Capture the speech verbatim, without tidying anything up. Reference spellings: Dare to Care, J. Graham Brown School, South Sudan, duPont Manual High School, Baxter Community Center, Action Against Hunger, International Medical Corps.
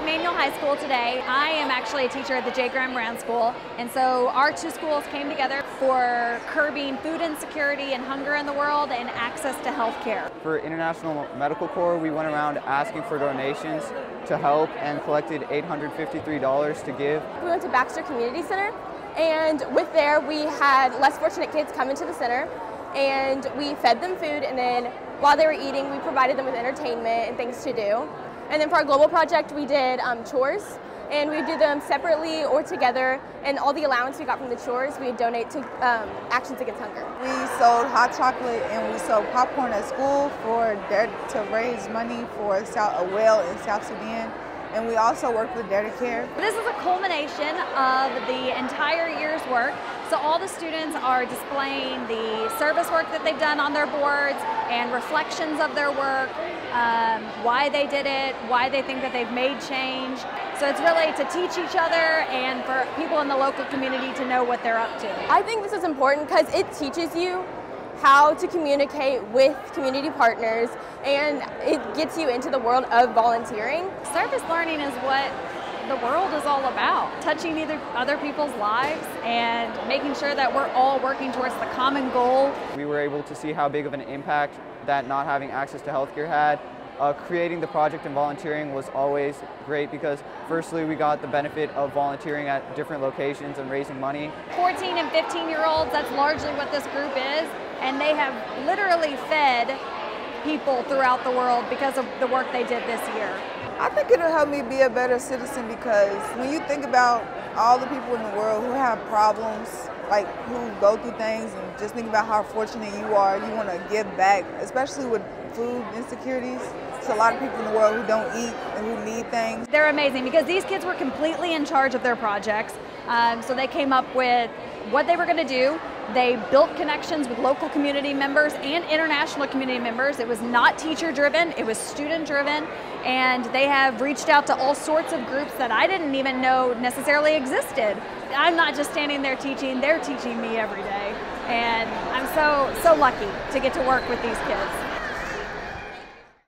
at Manual High School today. I am actually a teacher at the J. Graham Brown School, and so our two schools came together for curbing food insecurity and hunger in the world and access to health care. For International Medical Corps, we went around asking for donations to help and collected eight hundred fifty-three dollars to give. We went to Baxter Community Center, and with there we had less fortunate kids come into the center, and we fed them food, and then while they were eating we provided them with entertainment and things to do. And then for our global project we did um, chores, and we do them separately or together, and all the allowance we got from the chores we donate to um, Action Against Hunger. We sold hot chocolate and we sold popcorn at school for Dare to raise money for South, a whale in South Sudan. And we also work with Dare to Care. This is a culmination of the entire year's work. So all the students are displaying the service work that they've done on their boards and reflections of their work, um, why they did it, why they think that they've made change. So it's really to teach each other and for people in the local community to know what they're up to. I think this is important because it teaches you how to communicate with community partners, and it gets you into the world of volunteering. Service learning is what the world is all about, touching either other people's lives and making sure that we're all working towards the common goal. We were able to see how big of an impact that not having access to healthcare had. Uh, creating the project and volunteering was always great because firstly we got the benefit of volunteering at different locations and raising money. fourteen and fifteen year olds, that's largely what this group is, and they have literally fed people throughout the world because of the work they did this year. I think it'll help me be a better citizen because when you think about all the people in the world who have problems, like who go through things, and just think about how fortunate you are, you want to give back, especially with food insecurities. It's a lot of people in the world who don't eat and who need things. They're amazing because these kids were completely in charge of their projects. Um, so they came up with what they were going to do. They built connections with local community members and international community members. It was not teacher driven, it was student driven, and they have reached out to all sorts of groups that I didn't even know necessarily existed. I'm not just standing there teaching, they're teaching me every day, and I'm so, so lucky to get to work with these kids.